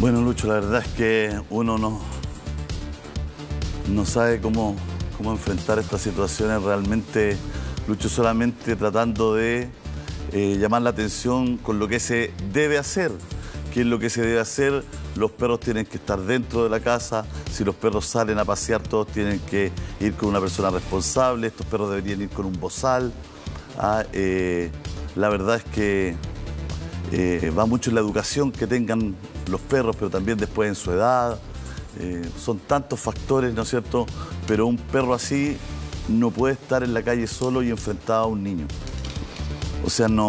Bueno, Lucho, la verdad es que uno no sabe cómo enfrentar estas situaciones. Realmente Lucho solamente tratando de llamar la atención con lo que se debe hacer. ¿Qué es lo que se debe hacer? Los perros tienen que estar dentro de la casa. Si los perros salen a pasear, todos tienen que ir con una persona responsable. Estos perros deberían ir con un bozal. La verdad es que va mucho en la educación que tengan los perros, pero también después en su edad. Son tantos factores, ¿no es cierto? Pero un perro así no puede estar en la calle solo y enfrentado a un niño. O sea, Mira,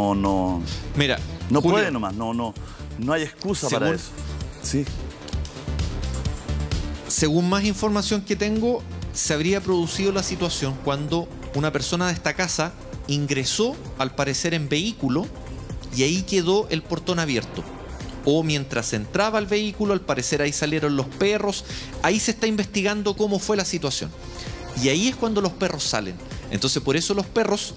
no Julio, puede nomás, no hay excusa para eso. Sí. Según más información que tengo, se habría producido la situación cuando una persona de esta casa ingresó, al parecer, en vehículo y ahí quedó el portón abierto. O mientras entraba al vehículo, al parecer ahí salieron los perros. Ahí se está investigando cómo fue la situación. Y ahí es cuando los perros salen. Entonces por eso los perros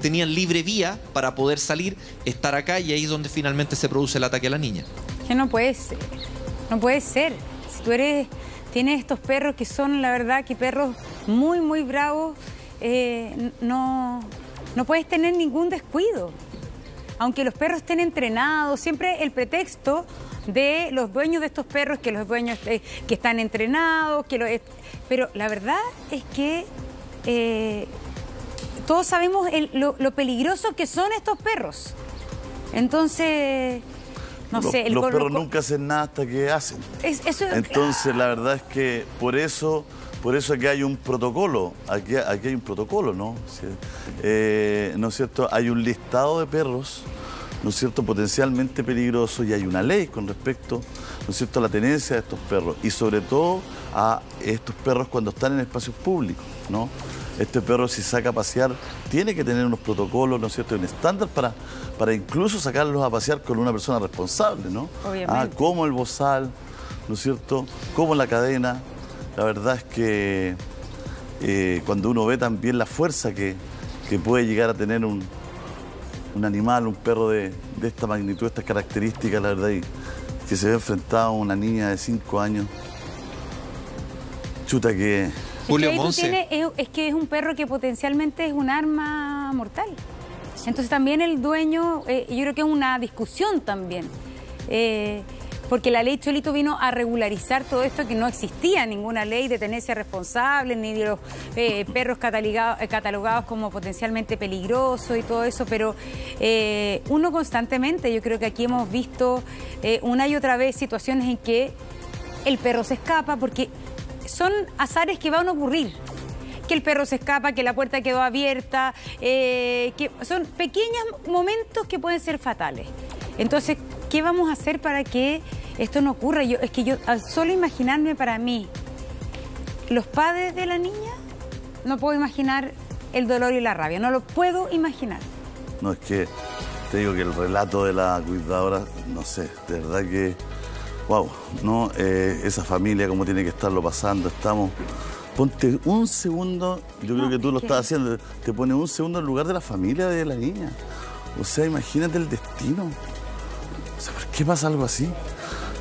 tenían libre vía para poder salir, estar acá, y ahí es donde finalmente se produce el ataque a la niña. Que no puede ser, no puede ser. Si tú tienes estos perros que son, la verdad, que perros muy, muy bravos, no puedes tener ningún descuido. Aunque los perros estén entrenados, siempre el pretexto de los dueños de estos perros, que los dueños que están entrenados, pero la verdad es que todos sabemos lo peligroso que son estos perros. Entonces, los perros nunca hacen nada hasta que hacen. Entonces, la verdad es que por eso aquí hay un protocolo, aquí hay un protocolo, ¿no? Sí. ¿No es cierto? Hay un listado de perros, ¿no es cierto?, potencialmente peligrosos, y hay una ley con respecto, ¿no es cierto?, a la tenencia de estos perros y sobre todo a estos perros cuando están en espacios públicos, ¿no? Este perro, si saca a pasear, tiene que tener unos protocolos, ¿no es cierto?, un estándar para incluso sacarlos a pasear con una persona responsable, ¿no? Obviamente. Como el bozal, ¿no es cierto?, como la cadena. La verdad es que cuando uno ve también la fuerza que puede llegar a tener un animal, un perro de esta magnitud, estas características, la verdad, y que se ve enfrentado a una niña de 5 años, chuta que... Julio, Monse. Es que es un perro que potencialmente es un arma mortal. Entonces también el dueño, yo creo que es una discusión también. Porque la ley Cholito vino a regularizar todo esto, que no existía ninguna ley de tenencia responsable, ni de los perros catalogados como potencialmente peligrosos y todo eso, pero uno constantemente, yo creo que aquí hemos visto una y otra vez situaciones en que el perro se escapa, porque son azares que van a ocurrir. Que el perro se escapa, que la puerta quedó abierta, que son pequeños momentos que pueden ser fatales. Entonces, ¿qué vamos a hacer para que esto no ocurra? Es que al solo imaginarme, para mí, los padres de la niña, no puedo imaginar el dolor y la rabia, no lo puedo imaginar. No, es que te digo que el relato de la cuidadora, no sé, de verdad que, wow, ¿no? Esa familia, cómo tiene que estarlo pasando. Ponte un segundo, yo creo que tú lo estás haciendo, te pones un segundo en lugar de la familia de la niña. O sea, imagínate el destino. O sea, ¿por qué pasa algo así?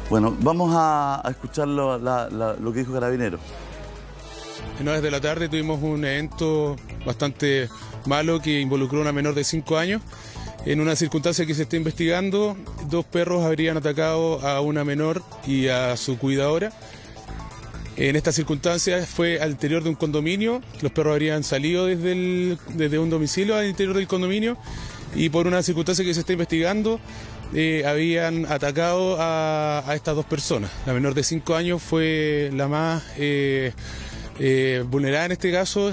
Bueno, vamos a escuchar lo que dijo Carabinero. En horas de la tarde tuvimos un evento bastante malo que involucró a una menor de 5 años. En una circunstancia que se está investigando, 2 perros habrían atacado a una menor y a su cuidadora. En estas circunstancias fue al interior de un condominio. Los perros habrían salido desde un domicilio al interior del condominio, y por una circunstancia que se está investigando habían atacado a estas 2 personas. La menor de 5 años fue la más vulnerada en este caso.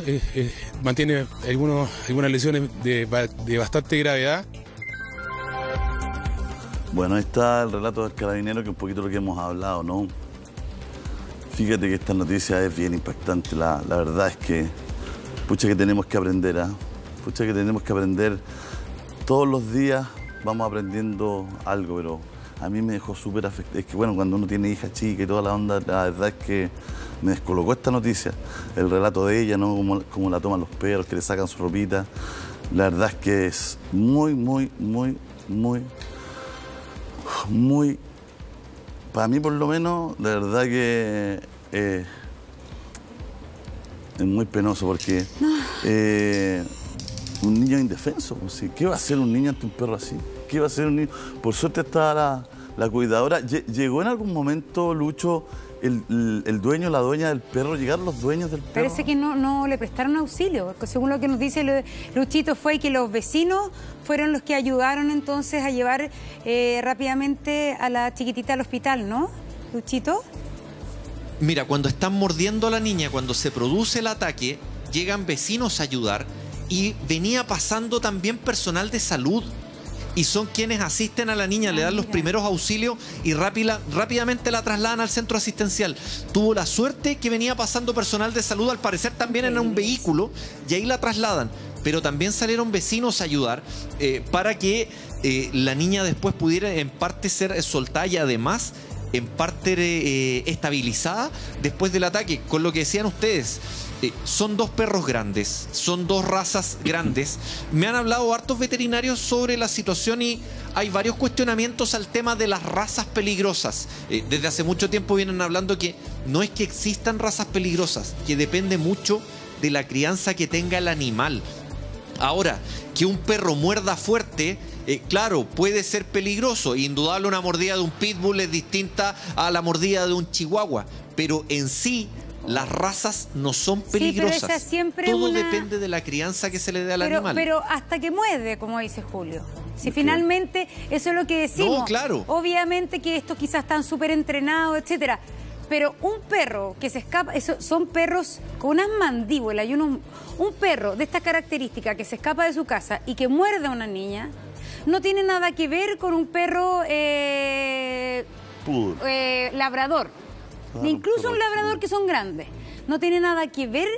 Mantiene algunas lesiones de bastante gravedad. Bueno, ahí está el relato del carabinero, que es un poquito lo que hemos hablado, ¿no? Fíjate que esta noticia es bien impactante. La verdad es que, pucha que tenemos que aprender, ¿ah? Pucha que tenemos que aprender. Todos los días vamos aprendiendo algo, pero a mí me dejó súper afectado. Es que bueno, cuando uno tiene hija chica y toda la onda, la verdad es que me descolocó esta noticia. El relato de ella, ¿no? Cómo la toman los perros, que le sacan su ropita. La verdad es que es muy, muy, muy, muy, muy para mí por lo menos, la verdad que es muy penoso porque un niño indefenso, o sea, ¿qué va a hacer un niño ante un perro así? ¿Qué va a hacer un niño? Por suerte estaba la cuidadora. ¿Llegó en algún momento, Lucho, el dueño, la dueña del perro? ¿Llegaron los dueños del perro? Parece que no le prestaron auxilio. Según lo que nos dice Luchito, fue que los vecinos fueron los que ayudaron entonces a llevar rápidamente a la chiquitita al hospital, ¿no, Luchito? Mira, cuando están mordiendo a la niña, cuando se produce el ataque, llegan vecinos a ayudar y venía pasando también personal de salud. Y son quienes asisten a la niña, le dan los primeros auxilios y rápidamente la trasladan al centro asistencial. Tuvo la suerte que venía pasando personal de salud, al parecer también en un vehículo, y ahí la trasladan. Pero también salieron vecinos a ayudar para que la niña después pudiera en parte ser soltada y además en parte estabilizada después del ataque. Con lo que decían ustedes, son dos perros grandes, son dos razas grandes. Me han hablado hartos veterinarios sobre la situación y hay varios cuestionamientos al tema de las razas peligrosas. Desde hace mucho tiempo vienen hablando que no es que existan razas peligrosas, que depende mucho de la crianza que tenga el animal. Ahora, que un perro muerda fuerte, claro, puede ser peligroso. Indudable, una mordida de un pitbull es distinta a la mordida de un chihuahua, pero en sí las razas no son peligrosas. Sí, pero esa siempre todo depende de la crianza que se le dé al animal. Pero hasta que muerde, como dice Julio. Si finalmente eso es lo que decimos. No, claro. Obviamente que estos quizás están súper entrenados, etcétera. Pero un perro que se escapa, eso, son perros con unas mandíbulas y unos, un perro de esta característica que se escapa de su casa y que muerde a una niña, no tiene nada que ver con un perro labrador. Incluso un labrador que son grandes. No tiene nada que ver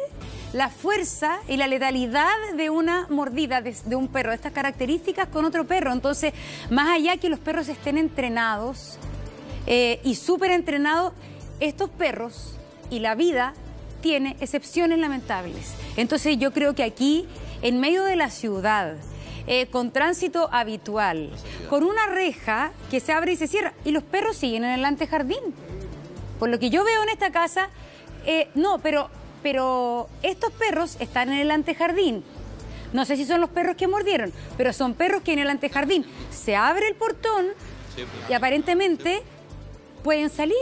la fuerza y la letalidad de una mordida de un perro de estas características con otro perro. Entonces, más allá que los perros estén entrenados y súper entrenados, estos perros y la vida tiene excepciones lamentables. Entonces yo creo que aquí, en medio de la ciudad, con tránsito habitual, con una reja que se abre y se cierra, y los perros siguen en el antejardín. Por lo que yo veo en esta casa, pero estos perros están en el antejardín. No sé si son los perros que mordieron, pero son perros que en el antejardín se abre el portón y aparentemente pueden salir.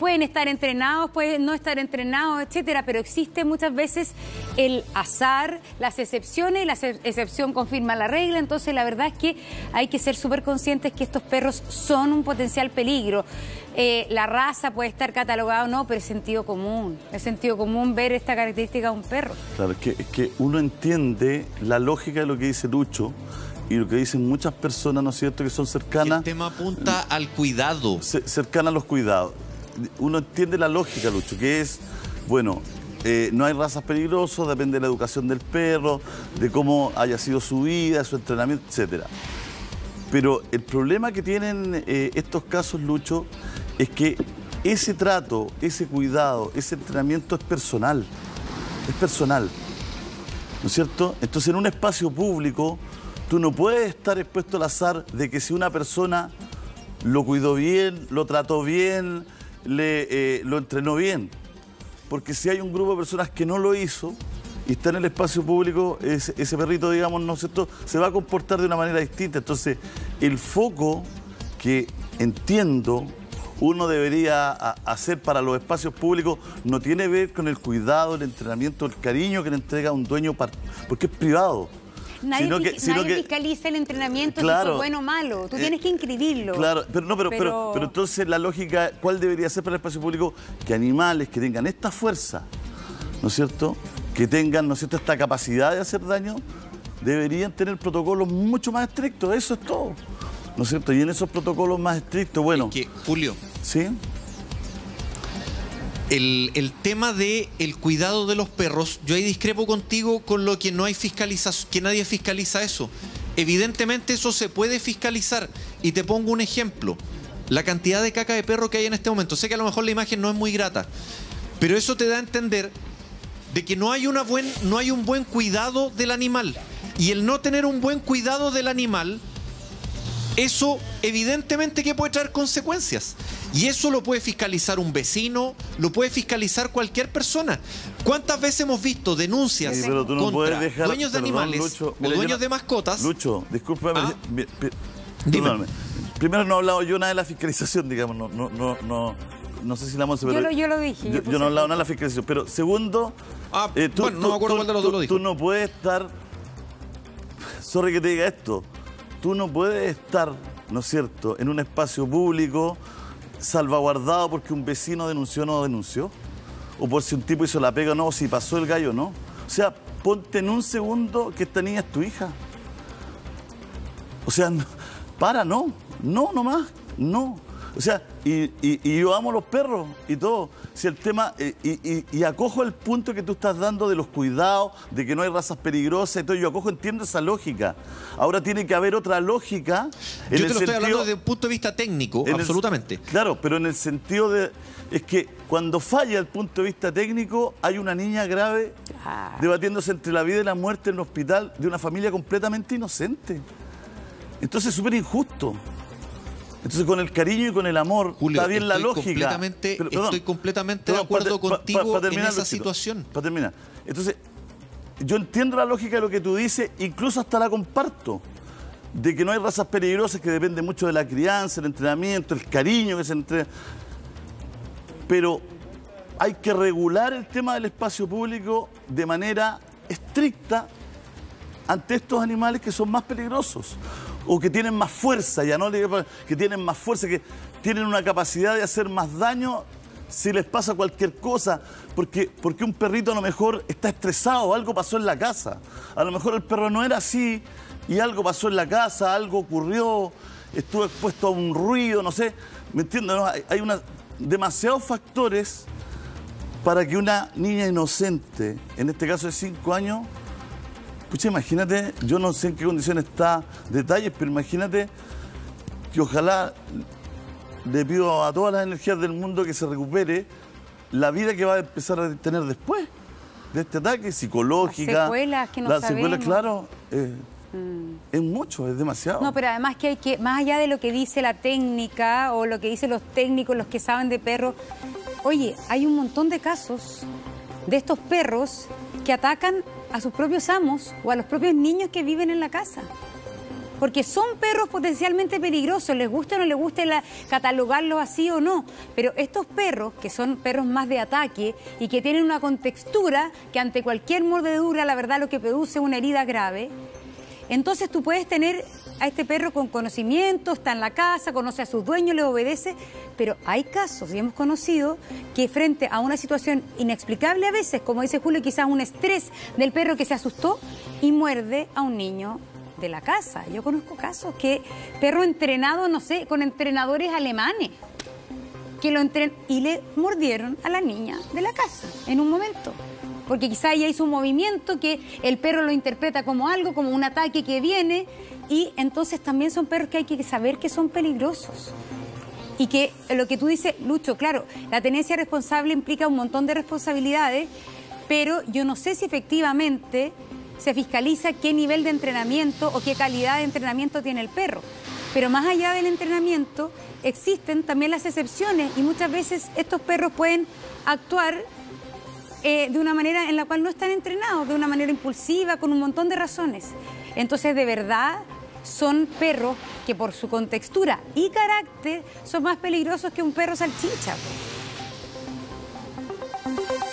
Pueden estar entrenados, pueden no estar entrenados, etcétera, pero existe muchas veces el azar, las excepciones, y la excepción confirma la regla. Entonces, la verdad es que hay que ser súper conscientes que estos perros son un potencial peligro. La raza puede estar catalogada o no, pero es sentido común. Es sentido común ver esta característica de un perro. Claro, es que uno entiende la lógica de lo que dice Lucho y lo que dicen muchas personas, ¿no es cierto?, que son cercanas. El tema apunta al cuidado. Cercana a los cuidados. Uno entiende la lógica, Lucho, que es, bueno, no hay razas peligrosas, depende de la educación del perro, de cómo haya sido su vida, su entrenamiento, etcétera. Pero el problema que tienen estos casos, Lucho, es que ese trato, ese cuidado, ese entrenamiento es personal. Es personal, ¿no es cierto? Entonces, en un espacio público, tú no puedes estar expuesto al azar de que si una persona lo cuidó bien, lo trató bien, lo entrenó bien, porque si hay un grupo de personas que no lo hizo y está en el espacio público, ese perrito, digamos, ¿no es cierto?, se va a comportar de una manera distinta. Entonces, el foco que entiendo uno debería hacer para los espacios públicos no tiene que ver con el cuidado, el entrenamiento, el cariño que le entrega un dueño, porque es privado. Nadie fiscaliza el entrenamiento, claro, si fue bueno o malo. Tú tienes que inscribirlo. Claro, pero entonces la lógica, ¿cuál debería ser para el espacio público? Que animales que tengan esta fuerza, ¿no es cierto?, que tengan, ¿no es cierto?, esta capacidad de hacer daño, deberían tener protocolos mucho más estrictos. Eso es todo, ¿no es cierto? Y en esos protocolos más estrictos, bueno... Es que, Julio... ¿Sí? El tema del cuidado de los perros, yo ahí discrepo contigo con lo que no hay fiscalización, que nadie fiscaliza eso. Evidentemente eso se puede fiscalizar. Y te pongo un ejemplo. La cantidad de caca de perro que hay en este momento. Sé que a lo mejor la imagen no es muy grata, pero eso te da a entender de que no hay un buen cuidado del animal. Y el no tener un buen cuidado del animal eso evidentemente que puede traer consecuencias. Y eso lo puede fiscalizar un vecino, lo puede fiscalizar cualquier persona. ¿Cuántas veces hemos visto denuncias contra dueños de animales o dueños de mascotas? Lucho, discúlpame. Perdóname. Primero no he hablado yo nada de la fiscalización, digamos, no sé si la Monse... Yo lo dije. Yo no he hablado nada de la fiscalización, pero segundo... bueno, no me acuerdo cuál de los dos lo dijo. Tú no puedes estar... Sorry que te diga esto. Tú no puedes estar, ¿no es cierto?, en un espacio público salvaguardado porque un vecino denunció o no denunció, o por si un tipo hizo la pega o no, o si pasó el gallo o no. O sea, ponte en un segundo que esta niña es tu hija. O sea, no más. O sea, y yo amo los perros y todo. Si el tema, y acojo el punto que tú estás dando de los cuidados, de que no hay razas peligrosas y todo. Yo acojo, entiendo esa lógica. Ahora tiene que haber otra lógica. Yo te lo estoy hablando desde un punto de vista técnico, absolutamente. Claro, pero en el sentido de... Es que cuando falla el punto de vista técnico, hay una niña grave debatiéndose entre la vida y la muerte en el hospital de una familia completamente inocente. Entonces es súper injusto. Entonces, con el cariño y con el amor, Julio, está bien la lógica. Estoy completamente de acuerdo contigo en esa situación. Para terminar. Entonces, yo entiendo la lógica de lo que tú dices, incluso hasta la comparto, de que no hay razas peligrosas, que depende mucho de la crianza, el entrenamiento, el cariño que se entrega. Pero hay que regular el tema del espacio público de manera estricta ante estos animales que son más peligrosos. O que tienen más fuerza, ya no que tienen más fuerza, que tienen una capacidad de hacer más daño si les pasa cualquier cosa. Porque un perrito a lo mejor está estresado, algo pasó en la casa. A lo mejor el perro no era así y algo pasó en la casa, algo ocurrió, estuvo expuesto a un ruido, no sé. ¿Me entiendes? No, hay demasiados factores para que una niña inocente, en este caso de 5 años... Escucha, imagínate, yo no sé en qué condición está, detalles, pero imagínate que ojalá le pido a todas las energías del mundo que se recupere la vida que va a empezar a tener después de este ataque, psicológica. Las secuelas que no sabemos. Las secuelas, claro, es mucho, es demasiado. No, pero además que hay que, más allá de lo que dice la técnica o lo que dicen los técnicos, los que saben de perros, oye, hay un montón de casos de estos perros que atacan a sus propios amos o a los propios niños que viven en la casa. Porque son perros potencialmente peligrosos, les gusta o no les gusta catalogarlos así o no. Pero estos perros, que son perros más de ataque y que tienen una contextura que ante cualquier mordedura, la verdad, lo que produce una herida grave, entonces tú puedes tener a este perro con conocimiento, está en la casa, conoce a sus dueños, le obedece, pero hay casos, y hemos conocido, que frente a una situación inexplicable a veces, como dice Julio, quizás un estrés del perro que se asustó y muerde a un niño de la casa. Yo conozco casos que perro entrenado, no sé, con entrenadores alemanes, que lo entrenan y le mordieron a la niña de la casa en un momento. Porque quizá ella hizo un movimiento que el perro lo interpreta como algo, como un ataque que viene. Y entonces también son perros que hay que saber que son peligrosos. Y que lo que tú dices, Lucho, claro, la tenencia responsable implica un montón de responsabilidades, pero yo no sé si efectivamente se fiscaliza qué nivel de entrenamiento o qué calidad de entrenamiento tiene el perro. Pero más allá del entrenamiento, existen también las excepciones y muchas veces estos perros pueden actuar de una manera en la cual no están entrenados, de una manera impulsiva, con un montón de razones. Entonces, de verdad, son perros que por su contextura y carácter son más peligrosos que un perro salchicha.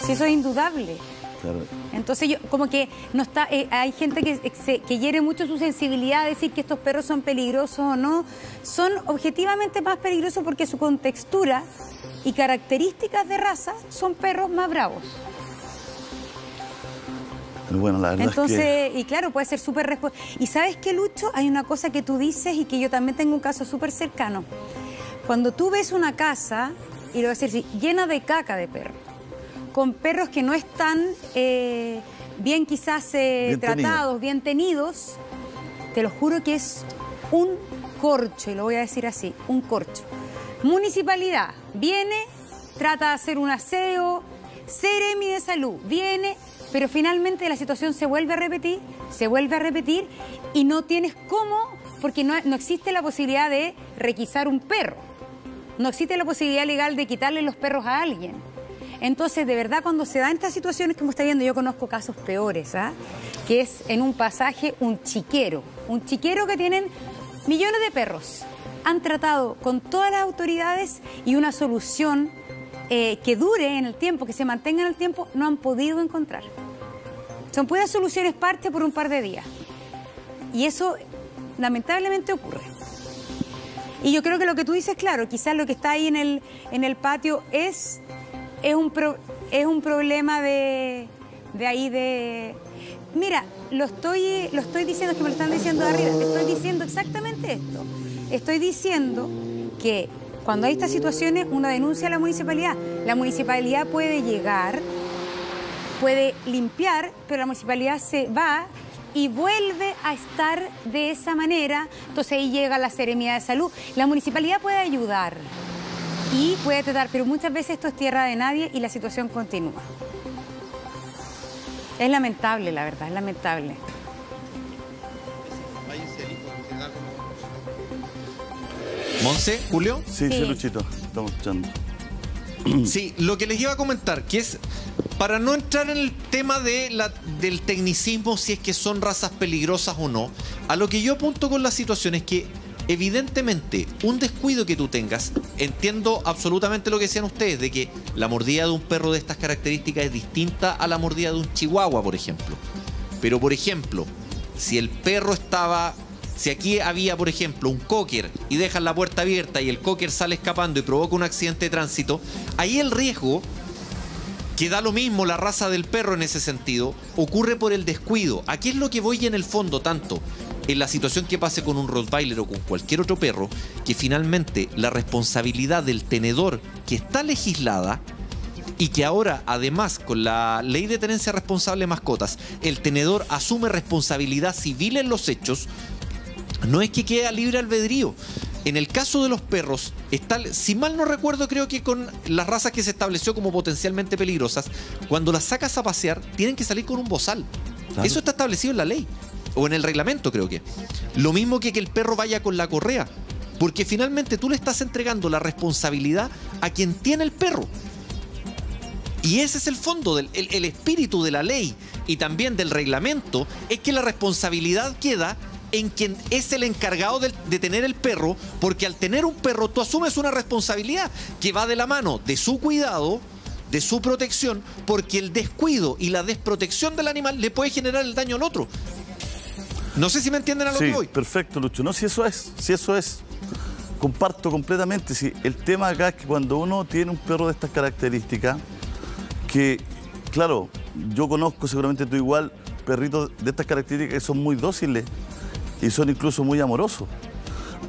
Sí, eso es indudable. Claro. Entonces, yo, como que no está, hay gente que hiere mucho su sensibilidad a decir que estos perros son peligrosos o no. Son objetivamente más peligrosos porque su contextura y características de raza son perros más bravos. Bueno, la verdad entonces, es que... y claro, puede ser súper responsable. Y ¿sabes qué, Lucho? Hay una cosa que tú dices y que yo también tengo un caso súper cercano. Cuando tú ves una casa, y lo voy a decir así, llena de caca de perro, con perros que no están bien quizás bien tratados, bien tenidos, te lo juro que es un corcho, y lo voy a decir así, un corcho. Municipalidad viene, trata de hacer un aseo, Ceremi de salud viene... Pero finalmente la situación se vuelve a repetir y no tienes cómo porque no existe la posibilidad de requisar un perro. No existe la posibilidad legal de quitarle los perros a alguien. Entonces, de verdad, cuando se dan estas situaciones, como está viendo, yo conozco casos peores, ¿ah? Que es en un pasaje un chiquero que tienen millones de perros. Han tratado con todas las autoridades y una solución que dure en el tiempo, que se mantenga en el tiempo, no han podido encontrar. Son puras soluciones parche por un par de días. Y eso lamentablemente ocurre. Y yo creo que lo que tú dices, claro, quizás lo que está ahí en el patio es un problema de ahí de... Mira, lo estoy diciendo, es que me lo están diciendo de arriba, estoy diciendo exactamente esto. Estoy diciendo que cuando hay estas situaciones, una denuncia a la municipalidad. La municipalidad puede llegar, puede limpiar, pero la municipalidad se va y vuelve a estar de esa manera. Entonces ahí llega la Ceremi de Salud. La municipalidad puede ayudar y puede tratar, pero muchas veces esto es tierra de nadie y la situación continúa. Es lamentable, la verdad, es lamentable. ¿Monse, Julio? Sí, sí, Luchito, estamos escuchando. Sí, lo que les iba a comentar, que es... Para no entrar en el tema del tecnicismo, si es que son razas peligrosas o no, a lo que yo apunto con la situación es que, evidentemente, un descuido que tú tengas, entiendo absolutamente lo que decían ustedes, de que la mordida de un perro de estas características es distinta a la mordida de un chihuahua, por ejemplo. Pero, por ejemplo, si el perro estaba... Si aquí había, por ejemplo, un cocker y dejan la puerta abierta y el cocker sale escapando y provoca un accidente de tránsito, ahí el riesgo... que da lo mismo la raza del perro en ese sentido, ocurre por el descuido. Aquí es lo que voy en el fondo, tanto en la situación que pase con un rottweiler o con cualquier otro perro, que finalmente la responsabilidad del tenedor que está legislada y que ahora, además, con la ley de tenencia responsable de mascotas, el tenedor asume responsabilidad civil en los hechos, no es que quede a libre albedrío. En el caso de los perros, si mal no recuerdo, creo que con las razas que se estableció como potencialmente peligrosas, cuando las sacas a pasear, tienen que salir con un bozal. Claro. Eso está establecido en la ley, o en el reglamento, creo que. Lo mismo que el perro vaya con la correa, porque finalmente tú le estás entregando la responsabilidad a quien tiene el perro. Y ese es el fondo, el espíritu de la ley y también del reglamento, es que la responsabilidad queda... en quien es el encargado de tener el perro, porque al tener un perro tú asumes una responsabilidad que va de la mano de su cuidado, de su protección, porque el descuido y la desprotección del animal le puede generar el daño al otro. No sé si me entienden a lo que voy. Perfecto, Lucho. No, si eso es. Comparto completamente. Sí, el tema acá es que cuando uno tiene un perro de estas características, que, claro, yo conozco, seguramente tú igual, perritos de estas características que son muy dóciles, y son incluso muy amorosos,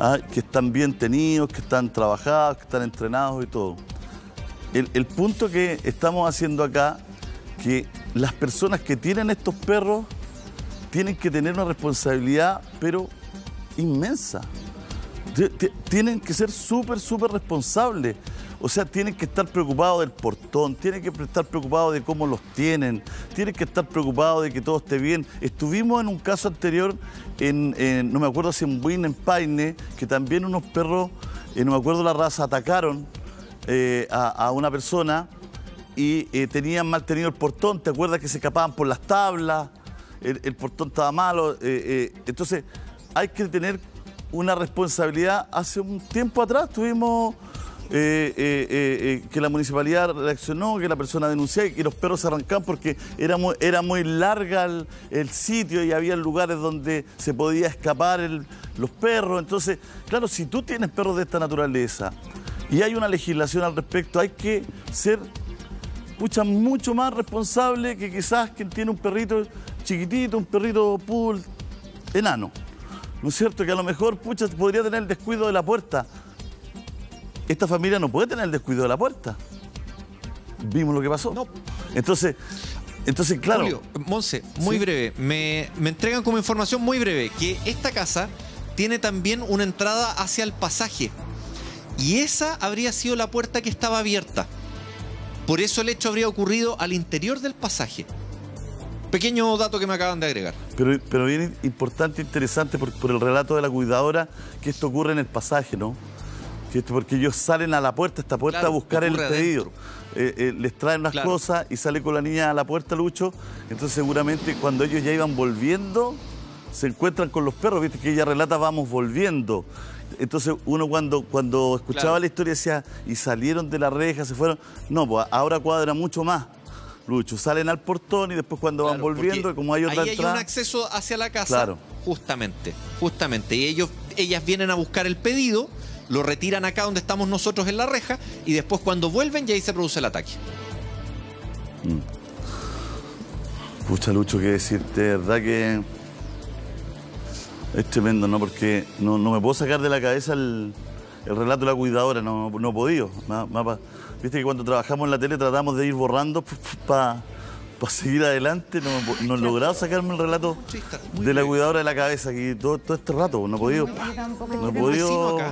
¿ah? Que están bien tenidos, que están trabajados, que están entrenados y todo. El punto que estamos haciendo acá, que las personas que tienen estos perros tienen que tener una responsabilidad, pero inmensa. Tienen que ser súper responsables. O sea, tienen que estar preocupados del portón, tienen que estar preocupados de cómo los tienen, tienen que estar preocupados de que todo esté bien. Estuvimos en un caso anterior, no me acuerdo si en Buin, en Paine, que también unos perros, no me acuerdo la raza, atacaron a una persona y tenían mal tenido el portón. ¿Te acuerdas que se escapaban por las tablas? El portón estaba malo. Entonces, hay que tener una responsabilidad. Hace un tiempo atrás tuvimos... que la municipalidad reaccionó, que la persona denunció y que los perros se arrancaban porque era muy larga el sitio y había lugares donde se podía escapar los perros. Entonces, claro, si tú tienes perros de esta naturaleza y hay una legislación al respecto, hay que ser mucho más responsable que quizás quien tiene un perrito chiquitito, un perrito poodle enano, ¿no es cierto? Que a lo mejor podría tener el descuido de la puerta. Esta familia no puede tener el descuido de la puerta. Vimos lo que pasó. No. Entonces claro... Julio, Monse, muy breve. Me entregan como información muy breve que esta casa tiene también una entrada hacia el pasaje. Y esa habría sido la puerta que estaba abierta. Por eso el hecho habría ocurrido al interior del pasaje. Pequeño dato que me acaban de agregar. Pero bien importante, interesante, por el relato de la cuidadora, que esto ocurre en el pasaje, ¿no? Que esto, porque ellos salen a la puerta, esta puerta, claro, a buscar el pedido. Les traen las, claro, cosas y sale con la niña a la puerta, Lucho. Entonces seguramente cuando ellos ya iban volviendo, se encuentran con los perros, viste que ella relata, vamos volviendo. Entonces uno cuando escuchaba, claro, la historia decía, y salieron de la reja, se fueron. No, pues ahora cuadra mucho más, Lucho. Salen al portón y después cuando, claro, van volviendo, como hay otra ahí entrada, hay un acceso hacia la casa, claro, justamente. Y ellas vienen a buscar el pedido, lo retiran acá donde estamos nosotros en la reja, y después cuando vuelven ya ahí se produce el ataque. Pucha, Lucho, qué decirte, de verdad que es tremendo, ¿no? Porque no me puedo sacar de la cabeza el relato de la cuidadora, no he podido. Viste que cuando trabajamos en la tele tratamos de ir borrando para seguir adelante, no he logrado sacarme el relato de la cuidadora de la cabeza, que todo este rato no he podido.